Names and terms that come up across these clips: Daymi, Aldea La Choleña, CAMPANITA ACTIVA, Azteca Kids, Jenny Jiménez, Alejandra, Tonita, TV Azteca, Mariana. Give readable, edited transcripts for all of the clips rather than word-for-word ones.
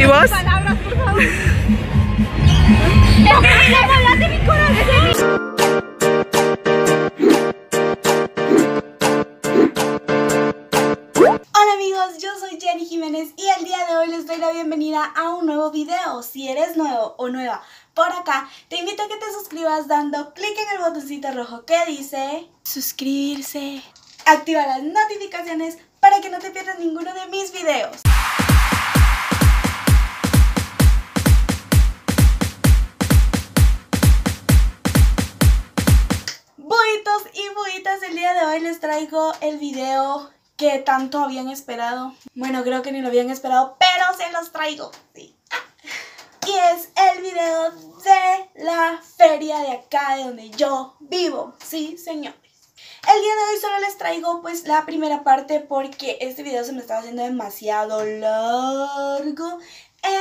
¿Y vos? Palabras, por favor. ¡Me volaste mi corazón! Hola amigos, yo soy Jenny Jiménez y el día de hoy les doy la bienvenida a un nuevo video. Si eres nuevo o nueva por acá, te invito a que te suscribas dando clic en el botoncito rojo que dice suscribirse. Activa las notificaciones para que no te pierdas ninguno de mis videos. Buitos y buitas, el día de hoy les traigo el video que tanto habían esperado. Bueno, creo que ni lo habían esperado, pero se los traigo, sí. Y es el video de la feria de acá de donde yo vivo, sí señores. El día de hoy solo les traigo pues la primera parte porque este video se me estaba haciendo demasiado largo.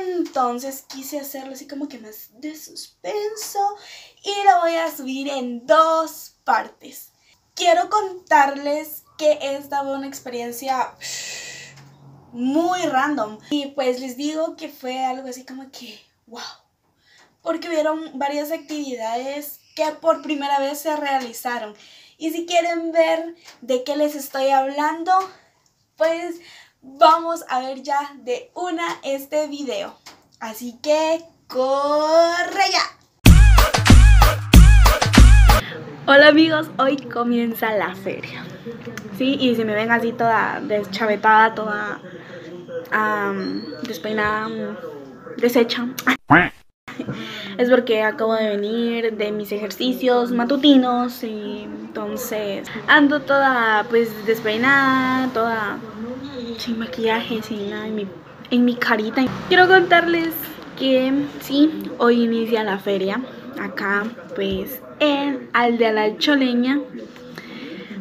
Entonces quise hacerlo así como que más de suspenso y lo voy a subir en dos partes. Quiero contarles que esta fue una experiencia muy random. Y pues les digo que fue algo así como que wow, porque hubieron varias actividades que por primera vez se realizaron. Y si quieren ver de qué les estoy hablando, pues vamos a ver ya de una este video. Así que ¡corre ya! Hola amigos, hoy comienza la feria. Sí, y si me ven así toda deschavetada, toda despeinada, deshecha, es porque acabo de venir de mis ejercicios matutinos y entonces ando toda pues despeinada, toda sin maquillaje, sin nada en mi carita. Quiero contarles que sí, hoy inicia la feria acá pues en Aldea La Choleña.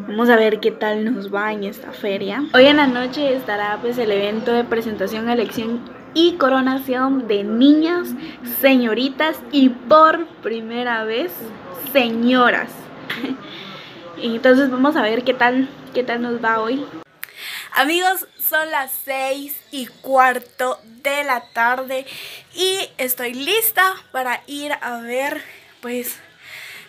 Vamos a ver qué tal nos va en esta feria. Hoy en la noche estará pues el evento de presentación, elección y coronación de niñas, señoritas y por primera vez señoras. Entonces vamos a ver qué tal nos va hoy. Amigos, son las 6:15 de la tarde y estoy lista para ir a ver pues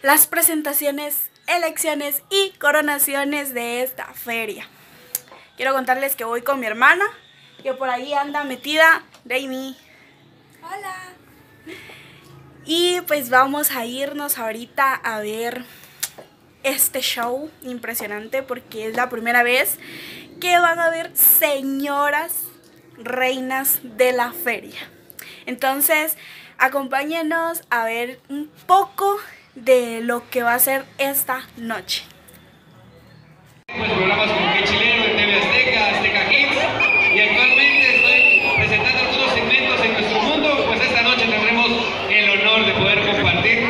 las presentaciones, elecciones y coronaciones de esta feria. Quiero contarles que voy con mi hermana, que por ahí anda metida, Daymi. Hola. Y pues vamos a irnos ahorita a ver este show impresionante porque es la primera vez que van a ver señoras reinas de la feria. Entonces, acompáñenos a ver un poco de lo que va a ser esta noche. Programas como Que Chileno en TV Azteca, Azteca Kids, y actualmente estoy presentando algunos segmentos en nuestro mundo. Pues esta noche tendremos el honor de poder compartir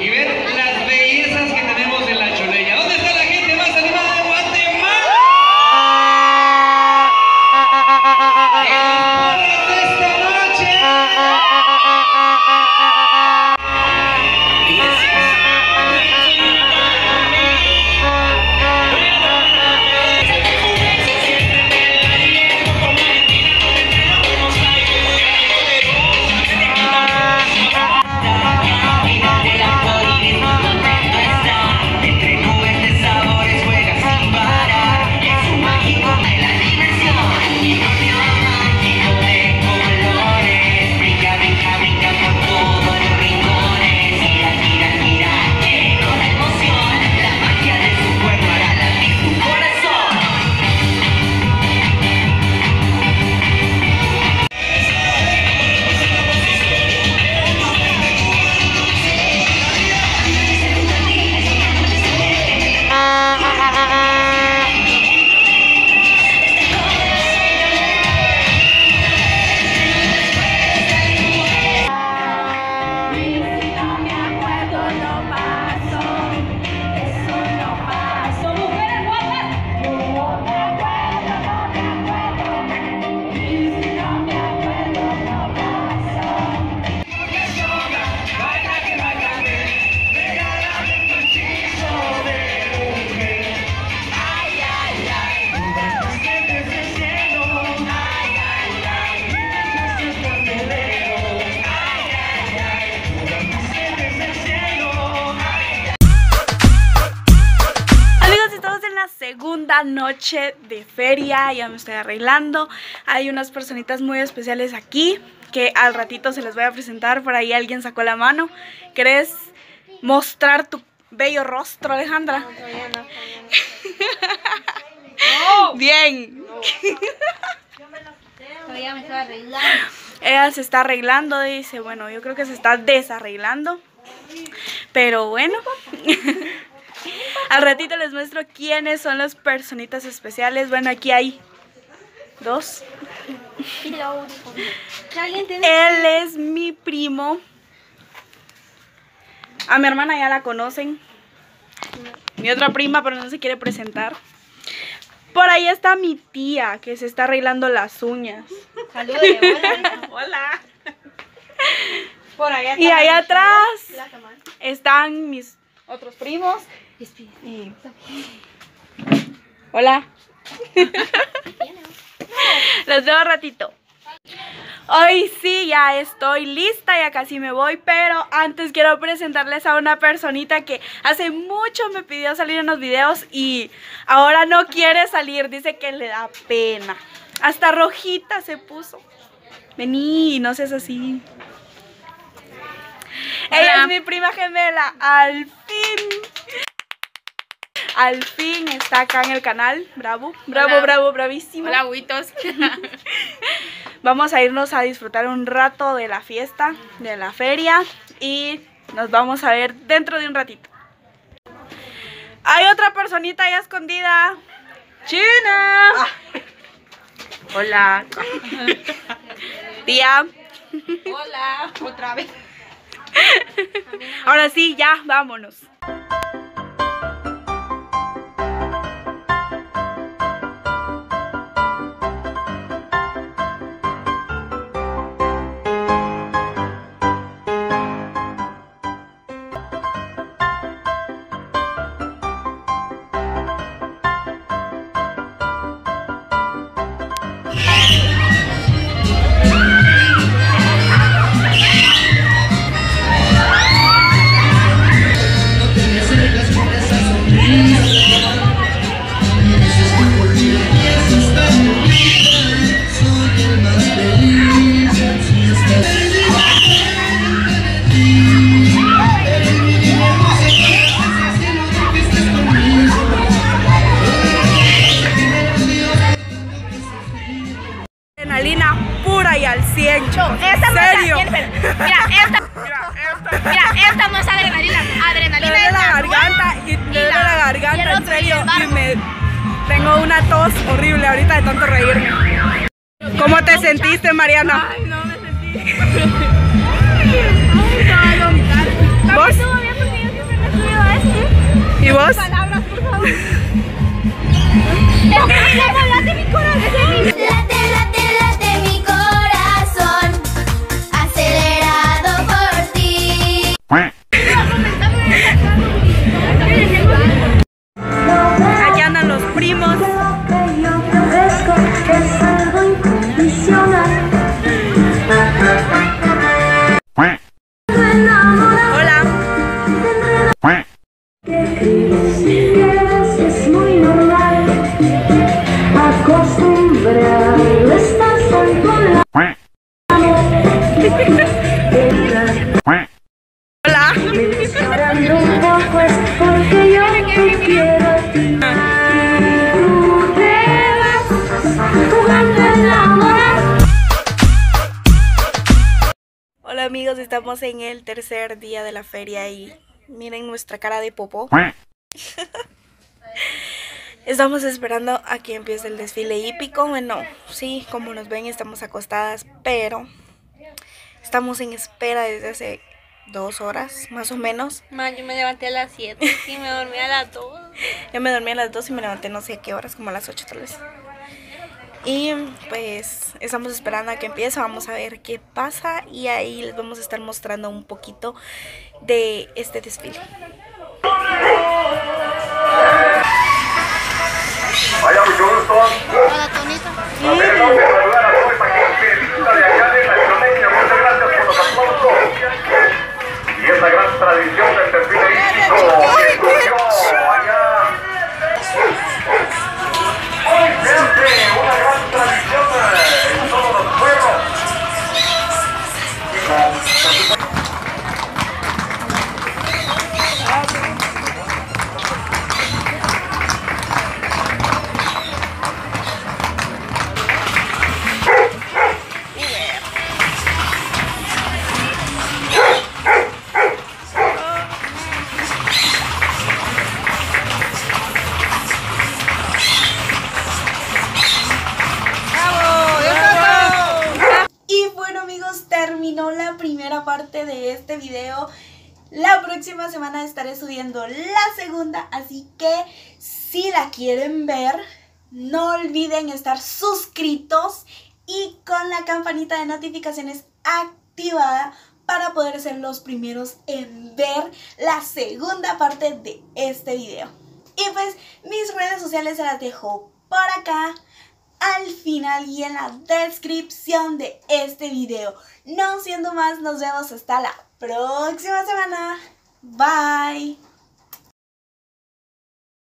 y ver las bellezas que tenemos en La Choleña. ¿Dónde está la gente más animada de Guatemala? segunda noche de feria, ya me estoy arreglando. Hay unas personitas muy especiales aquí que al ratito se les voy a presentar. Por ahí alguien sacó la mano. ¿Querés mostrar tu bello rostro, Alejandra? No, todavía no, no. Bien. No. Yo me lo quité. Todavía me estoy arreglando. Ella se está arreglando, dice, bueno, yo creo que se está desarreglando. Pero bueno, al ratito les muestro quiénes son las personitas especiales. Bueno, aquí hay dos. Él es mi primo. A mi hermana ya la conocen. Mi otra prima, pero no se quiere presentar. Por ahí está mi tía, que se está arreglando las uñas. Saludos, hola. Hola. Por allá y allá atrás están mis otros primos. Y... hola. Los veo un ratito. Hoy sí, ya estoy lista, ya casi me voy, pero antes quiero presentarles a una personita que hace mucho me pidió salir en los videos y ahora no quiere salir, dice que le da pena. Hasta rojita se puso. Vení, no seas así. Ella es mi prima gemela, al fin. Al fin está acá en el canal. Bravo, bravo, hola. Bravo, bravísimo. Hola, agüitos. Vamos a irnos a disfrutar un rato de la fiesta, de la feria. Y nos vamos a ver dentro de un ratito. Hay otra personita allá escondida. ¡China! Ah. Hola. Tía. Hola, otra vez. Ahora sí, ya, vámonos. Mariana. Ay, no me sentí. Ay, no, no. ¿Vos? Estuvo bien porque yo siempre me subido a este. ¿Y vos? Palabras, por favor. Late mi corazón. Late, late, late mi corazón. Acelerado por ti. Aquí andan los primos. Amigos, estamos en el tercer día de la feria y miren nuestra cara de popó. Estamos esperando a que empiece el desfile hípico. Bueno, sí, como nos ven estamos acostadas, pero estamos en espera desde hace 2 horas, más o menos. Man, yo me levanté a las 7 y me dormí a las 2. Yo me dormí a las 2 y me levanté no sé a qué horas, como a las 8 tal vez. Y pues estamos esperando a que empiece, vamos a ver qué pasa y ahí les vamos a estar mostrando un poquito de este desfile. Hola, mucho gusto. Hola, Tonita. Sí. A ver, vamos a saludar a todos para que felicita de acá de La Choleña. Muchas gracias por los aplausos y esa gran tradición del desfile hípico que surgió allá. terminó la primera parte de este video. La próxima semana estaré subiendo la segunda, así que si la quieren ver, no olviden estar suscritos y con la campanita de notificaciones activada para poder ser los primeros en ver la segunda parte de este video. Y pues mis redes sociales se las dejo por acá al final y en la descripción de este video. No siendo más, nos vemos hasta la próxima semana. Bye.